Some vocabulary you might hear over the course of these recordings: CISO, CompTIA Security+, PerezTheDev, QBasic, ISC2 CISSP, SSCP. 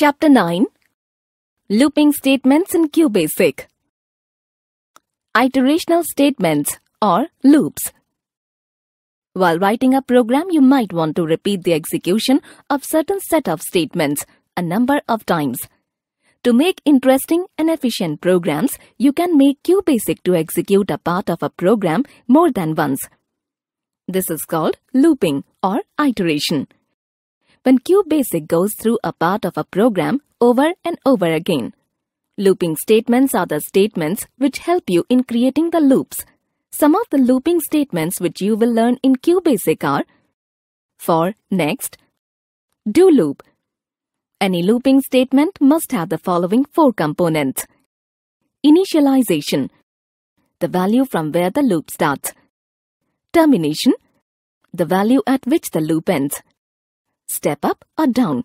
Chapter 9 Looping Statements in QBasic. Iterational statements or loops. While writing a program, you might want to repeat the execution of certain set of statements a number of times. To make interesting and efficient programs, you can make QBasic to execute a part of a program more than once. This is called looping or iteration. When QBasic goes through a part of a program over and over again. Looping statements are the statements which help you in creating the loops. Some of the looping statements which you will learn in QBasic are for, next, do loop. Any looping statement must have the following four components. Initialization, the value from where the loop starts. Termination, the value at which the loop ends. Step up or down,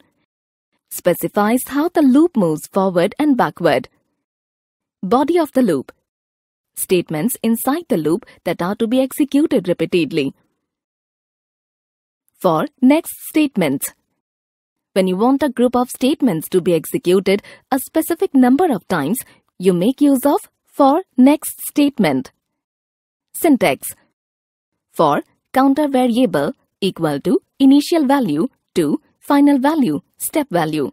specifies how the loop moves forward and backward. Body of the loop, statements inside the loop that are to be executed repeatedly. For, next statements. When you want a group of statements to be executed a specific number of times, you make use of for, next statement. Syntax. For, counter variable equal to initial value to final value, step value.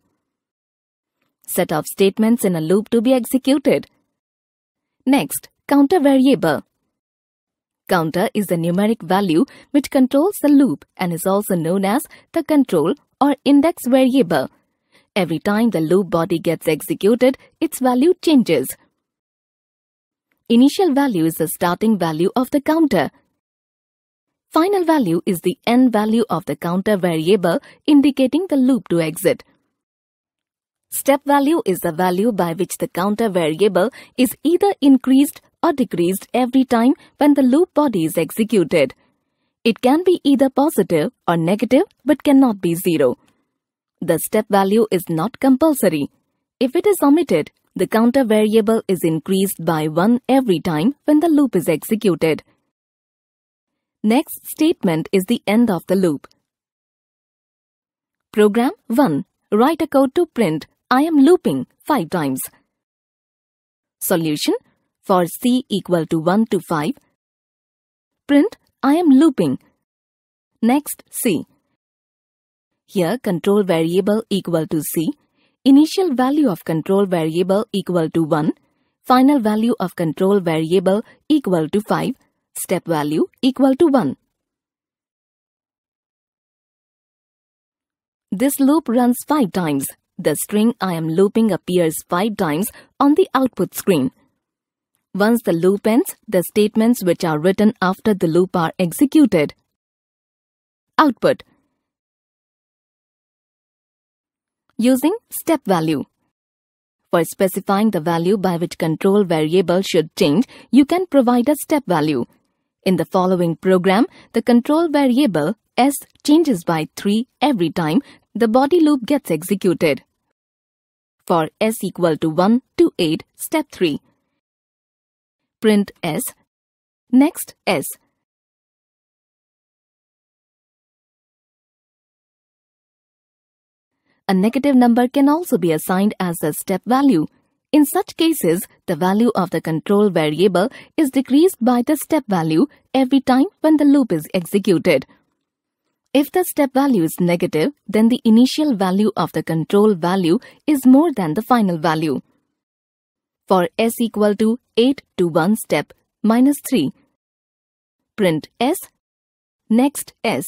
Set of statements in a loop to be executed. Next, counter variable. Counter is the numeric value which controls the loop and is also known as the control or index variable. Every time the loop body gets executed, its value changes. Initial value is the starting value of the counter. Final value is the end value of the counter variable indicating the loop to exit. Step value is the value by which the counter variable is either increased or decreased every time when the loop body is executed. It can be either positive or negative but cannot be zero. The step value is not compulsory. If it is omitted, the counter variable is increased by 1 every time when the loop is executed. Next statement is the end of the loop. Program 1. Write a code to print "I am looping" 5 times. Solution. For c equal to 1 to 5, print "I am looping". Next, C. Here, control variable equal to C, initial value of control variable equal to 1, final value of control variable equal to 5, step value equal to 1. This loop runs 5 times. The string "I am looping" appears 5 times on the output screen. Once the loop ends, the statements which are written after the loop are executed. Output. Using step value. For specifying the value by which control variable should change, you can provide a step value. In the following program, the control variable s changes by 3 every time the body loop gets executed. For s equal to 1 to 8, step 3. Print S, next S. A negative number can also be assigned as a step value. In such cases, the value of the control variable is decreased by the step value every time when the loop is executed. If the step value is negative, then the initial value of the control value is more than the final value. For s equal to 8 to 1 step minus 3, print s, next s.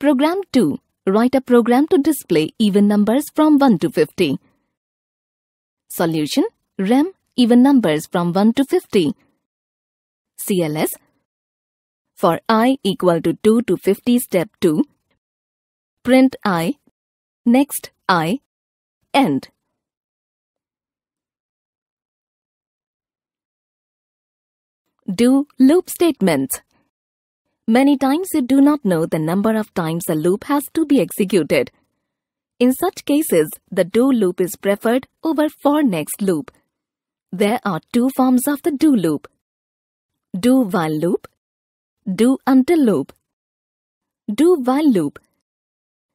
Program 2. Write a program to display even numbers from 1 to 50. Solution. Rem even numbers from 1 to 50. CLS. For I equal to 2 to 50 step 2, print I, next I, end. Do loop statements. Many times you do not know the number of times a loop has to be executed. In such cases, the do loop is preferred over for next loop. There are two forms of the do loop. Do while loop. do until loop, do while loop.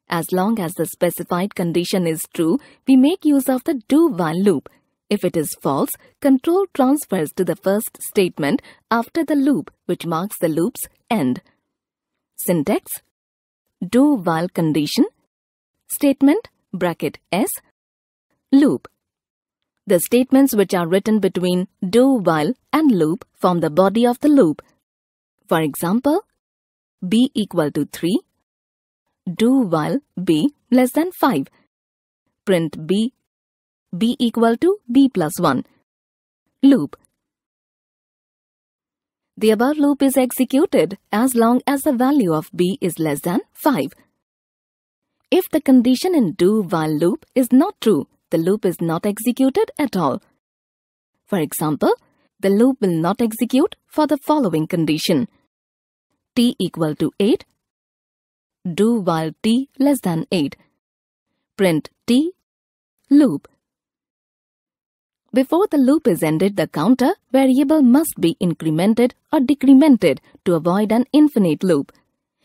As long as the specified condition is true, we make use of the do while loop. If it is false, control transfers to the first statement after the loop, which marks the loop's end. Syntax: do while condition, statement bracket s, loop. The statements which are written between do while and loop form the body of the loop. For example, b equal to 3, do while b less than 5, print b, b equal to b plus 1, loop. The above loop is executed as long as the value of b is less than 5. If the condition in do while loop is not true, the loop is not executed at all. For example, the loop will not execute for the following condition: t equal to 8, do while t less than 8, print t, loop. Before the loop is ended, the counter variable must be incremented or decremented to avoid an infinite loop.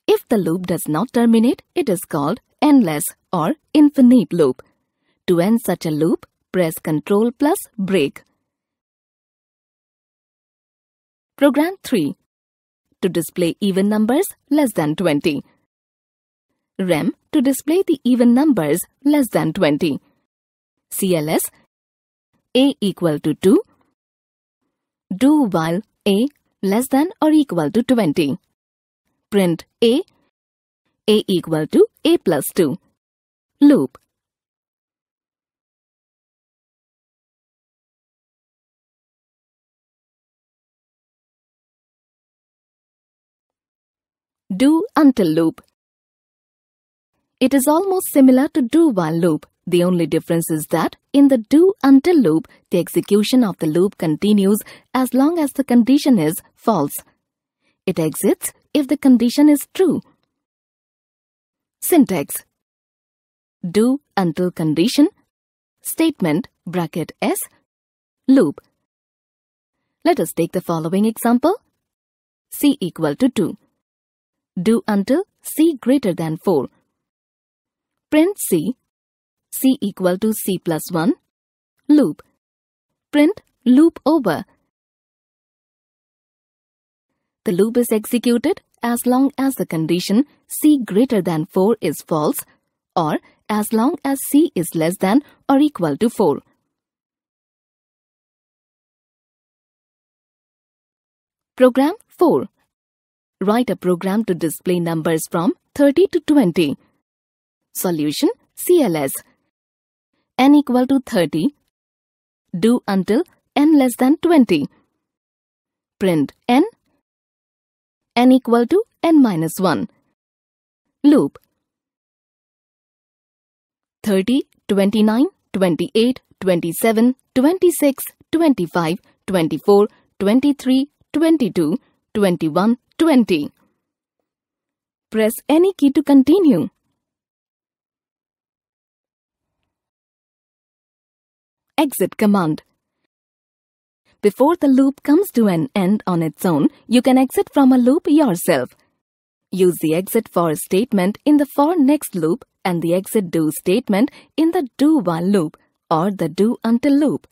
If the loop does not terminate, it is called endless or infinite loop. To end such a loop, press Ctrl plus break. Program 3. To display even numbers less than 20. Rem to display the even numbers less than 20. CLS a equal to 2, do while a less than or equal to 20, print a equal to a plus 2, loop. Do until loop. It is almost similar to do while loop. The only difference is that in the do until loop, the execution of the loop continues as long as the condition is false. It exits if the condition is true. Syntax: do until condition, statement bracket s, loop. Let us take the following example. C equal to 2. Do until c greater than 4. Print c, c equal to c plus 1, loop. Print loop over. The loop is executed as long as the condition c greater than 4 is false, or as long as c is less than or equal to 4. Program 4. Write a program to display numbers from 30 to 20. Solution: CLS. N equal to 30, do until n less than 20, print n equal to n minus 1, loop. 30, 29, 28, 27, 26, 25, 24, 23, 22, 21, 20. Press any key to continue. Exit command. Before the loop comes to an end on its own, you can exit from a loop yourself. Use the exit for statement in the for next loop and the exit do statement in the do while loop or the do until loop.